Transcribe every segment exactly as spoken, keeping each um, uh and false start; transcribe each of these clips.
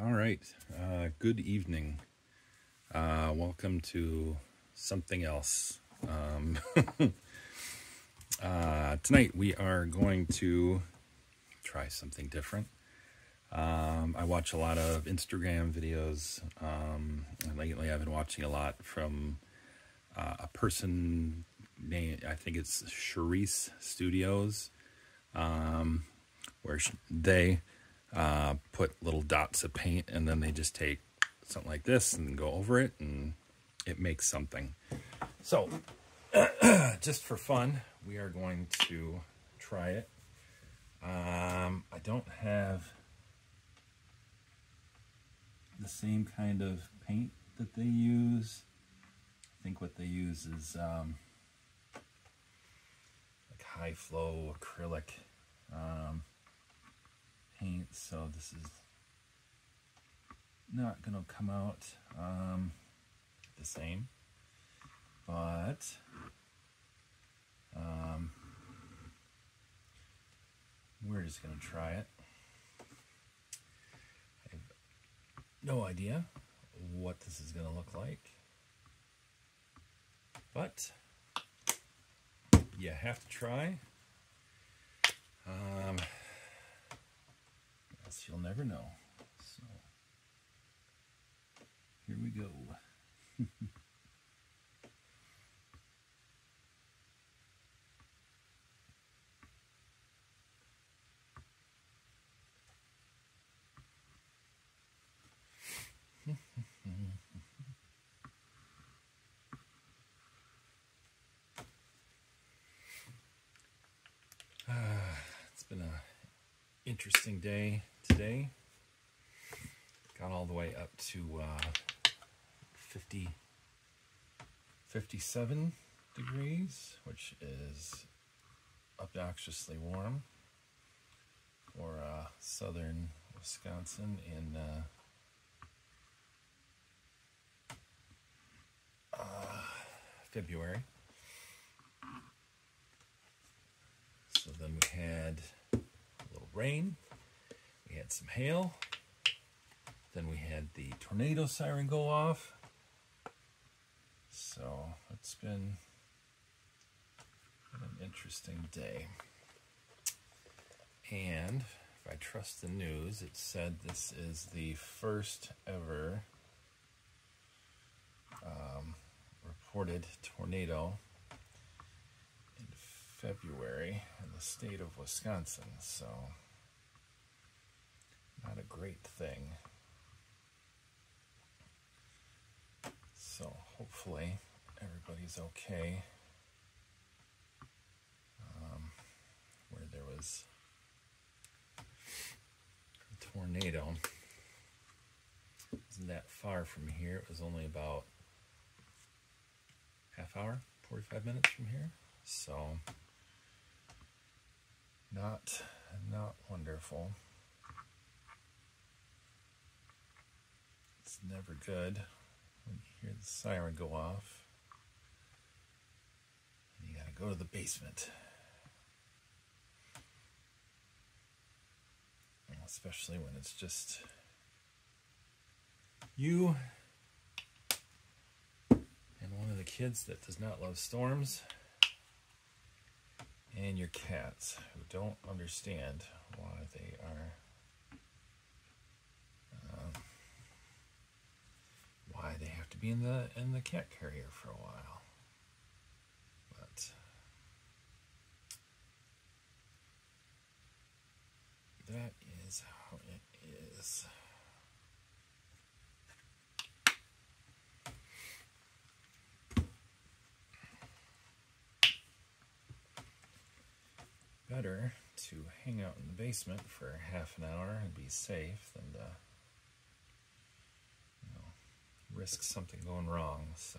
All right, uh, good evening. Uh, welcome to something else. Um, uh, tonight we are going to try something different. Um, I watch a lot of Instagram videos, um, and lately I've been watching a lot from uh, a person named, I think it's Charisse Studios, um, where they... Uh, put little dots of paint, and then they just take something like this and go over it, and it makes something. So, just for fun, we are going to try it. Um, I don't have the same kind of paint that they use. I think what they use is um, like high-flow acrylic. Um, So this is not going to come out um, the same, but um, we're just going to try it. I have no idea what this is going to look like, but you have to try. Um, You'll never know. So here we go. Ah, it's been a interesting day today. Got all the way up to uh, fifty, fifty-seven degrees, which is obnoxiously warm for uh, southern Wisconsin in uh, uh, February. So then we had a little rain. We had some hail, then we had the tornado siren go off, so it's been an interesting day. And if I trust the news, it said this is the first ever um, reported tornado in February in the state of Wisconsin, so... not a great thing. So hopefully everybody's okay. Um, where there was a tornado. It wasn't that far from here. It was only about half hour, forty-five minutes from here. So not, not wonderful. It's never good when you hear the siren go off. You gotta go to the basement. Especially when it's just you and one of the kids that does not love storms, and your cats who don't understand why they are Why they have to be in the in the cat carrier for a while. But that is how it is. Better to hang out in the basement for half an hour and be safe than to risk something going wrong. So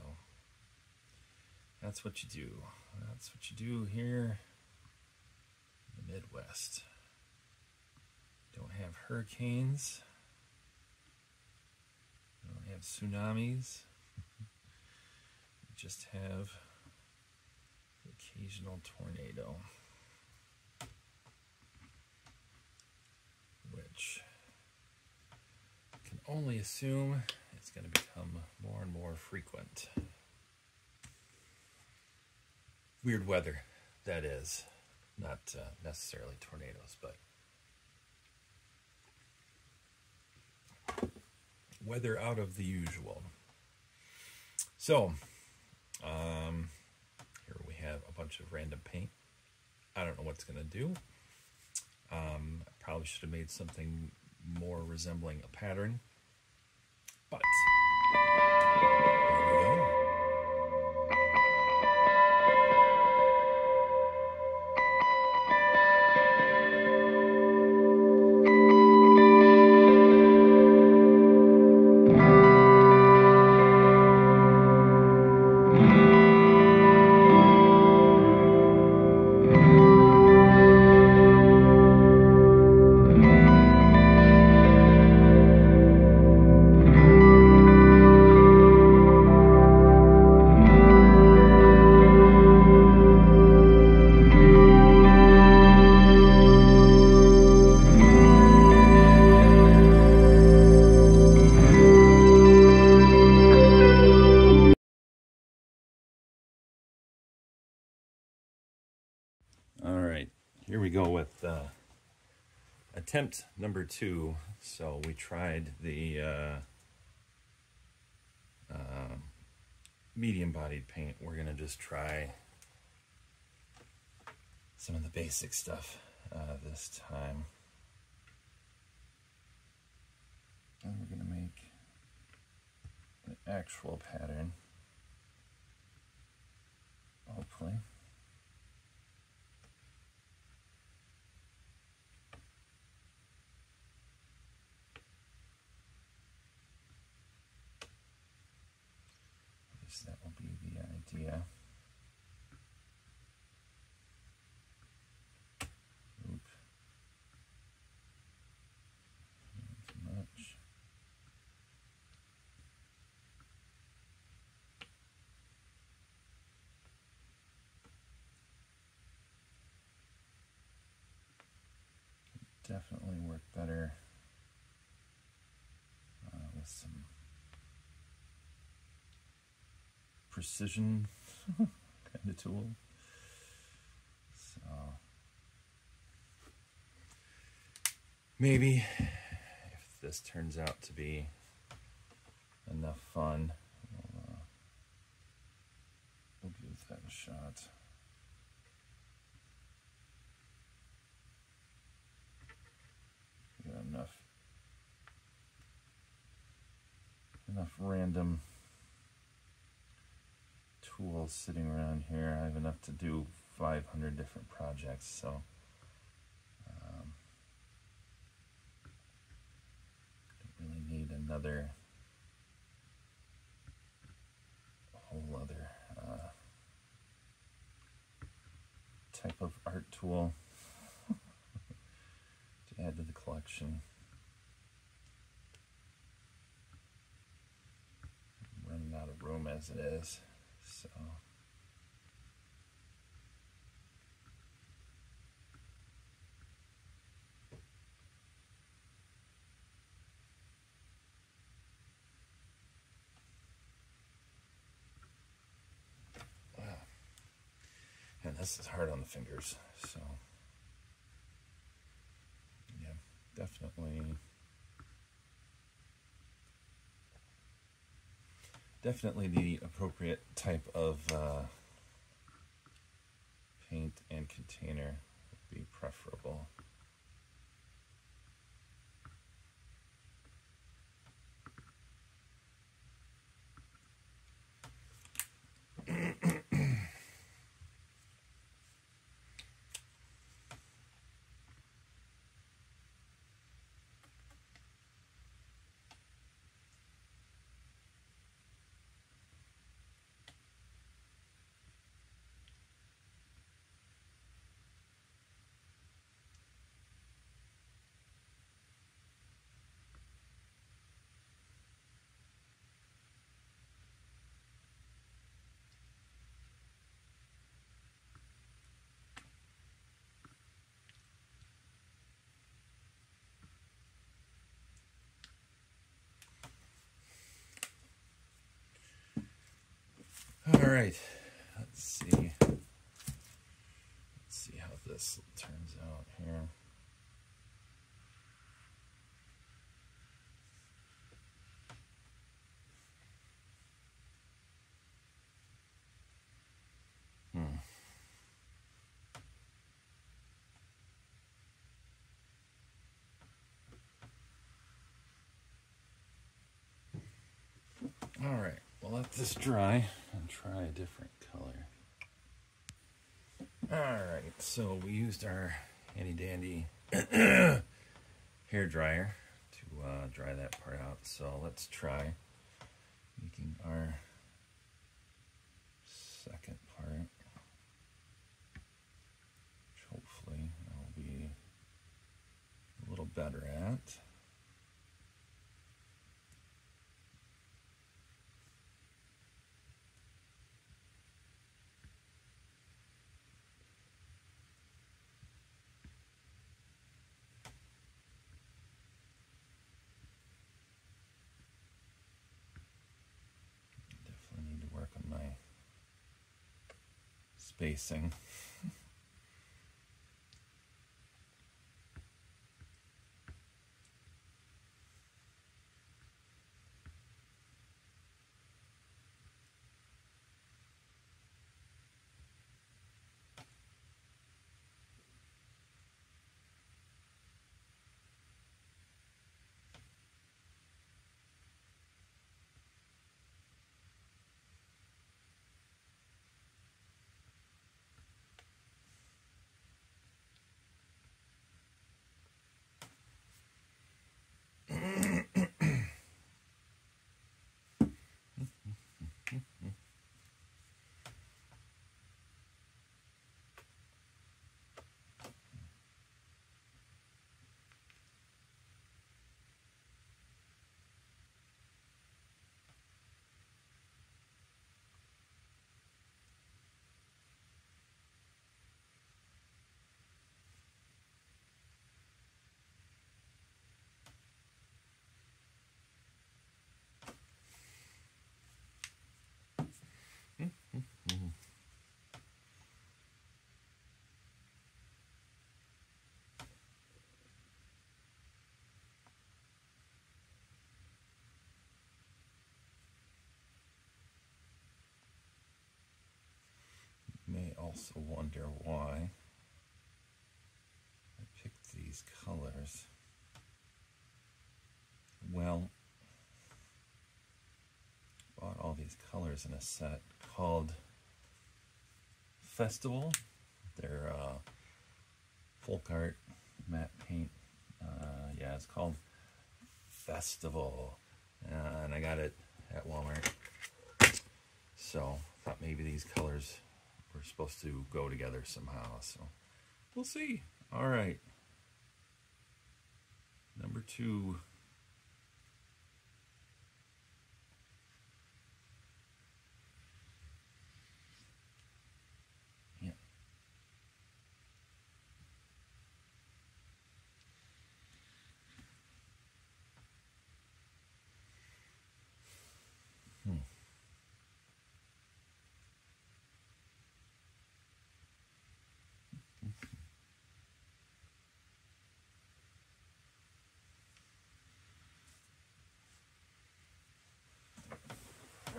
that's what you do. That's what you do here in the Midwest. Don't have hurricanes. Don't have tsunamis. We just have the occasional tornado, which only assume it's going to become more and more frequent. Weird weather, that is. Not uh, necessarily tornadoes, but weather out of the usual. So, um, here we have a bunch of random paint. I don't know what's going to do. Um, I probably should have made something more resembling a pattern, but there we go. Here we go with uh, attempt number two. So we tried the uh, uh, medium-bodied paint. We're gonna just try some of the basic stuff uh, this time. And we're gonna make an actual pattern, hopefully. That will be the idea. Oop. Not too much. It'd definitely work better uh, with some precision kind of tool. So maybe if this turns out to be enough fun, we'll, uh, we'll give that a shot. We got enough enough random tools sitting around here. I have enough to do five hundred different projects, so um, don't really need another whole other uh, type of art tool to add to the collection. I'm running out of room as it is. So wow. And this is hard on the fingers, so yeah, definitely Definitely the appropriate type of uh, paint and container would be preferable. right, let's see. Let's see how this turns out here. All right, we'll let this dry and try a different color. All right, so we used our handy dandy hair dryer to uh, dry that part out. So let's try making our second part, which hopefully I'll be a little better at. Spacing. May also wonder why I picked these colors. Well, I bought all these colors in a set called Festival. They're uh, Folkart matte paint. Uh, yeah, it's called Festival, uh, and I got it at Walmart. So I thought maybe these colors we're supposed to go together somehow, so we'll see. All right, number two. Yeah. Hmm.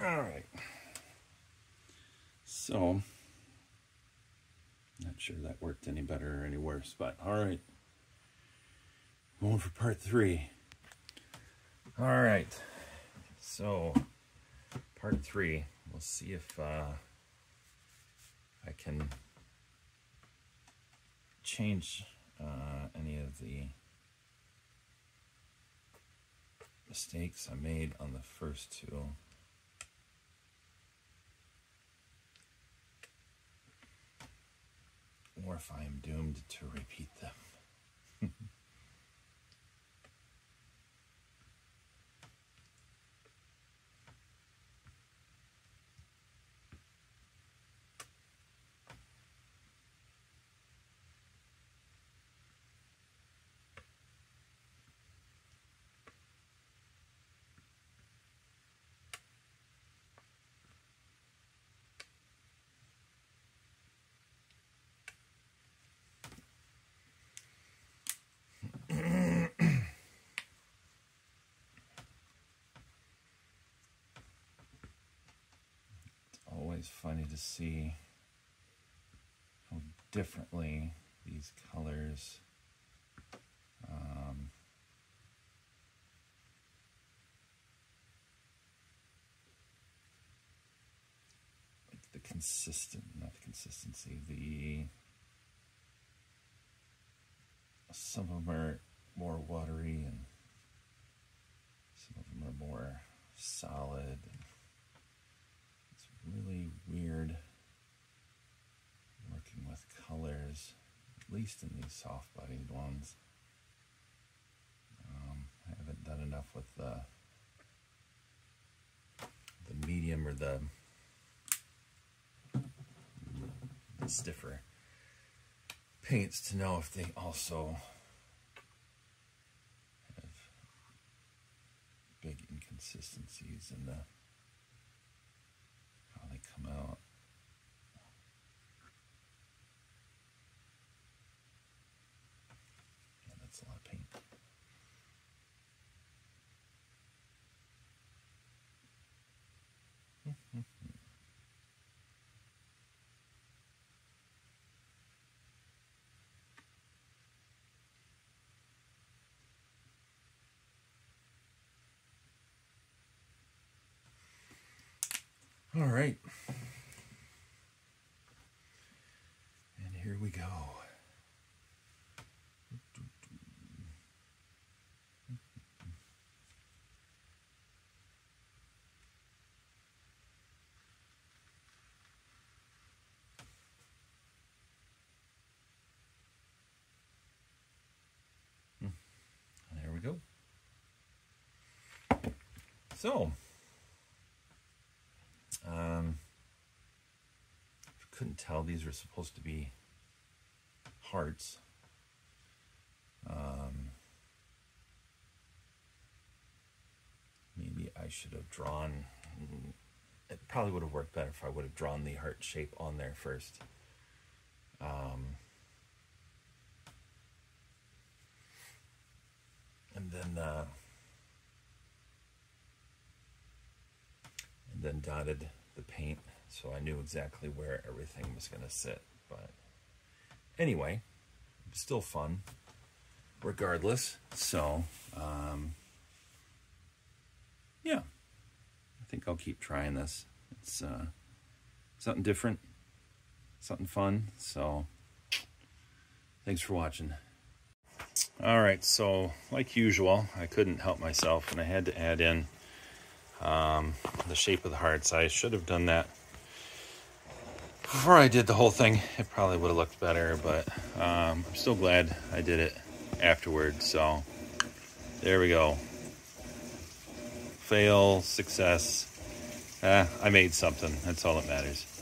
All right, so not sure that worked any better or any worse, but all right, going for part three. All right, so part three, we'll see if uh, I can change uh, any of the mistakes I made on the first two. Or if I am doomed to repeat them. always funny to see how differently these colors um, like the consistent, not the consistency, the some of them are more watery and some of them are more solid. It's really weird working with colors, at least in these soft-bodied ones. Um, I haven't done enough with the, the medium or the, the stiffer paints to know if they also have big inconsistencies in the how they come out. Yeah, that's a lot of paint. Mm-hmm. All right, and here we go. And there we go. So. Um, if you couldn't tell, these were supposed to be hearts. Um, maybe I should have drawn, it probably would have worked better if I would have drawn the heart shape on there first. Um, and then, uh, then dotted the paint so I knew exactly where everything was going to sit. But anyway, still fun regardless. So um, yeah, I think I'll keep trying this. It's uh, something different, something fun. So thanks for watching. All right, so like usual, I couldn't help myself and I had to add in Um, the shape of the hearts. I should have done that before I did the whole thing. It probably would have looked better, but um, I'm still glad I did it afterward. So there we go. Fail, success. Eh, I made something. That's all that matters.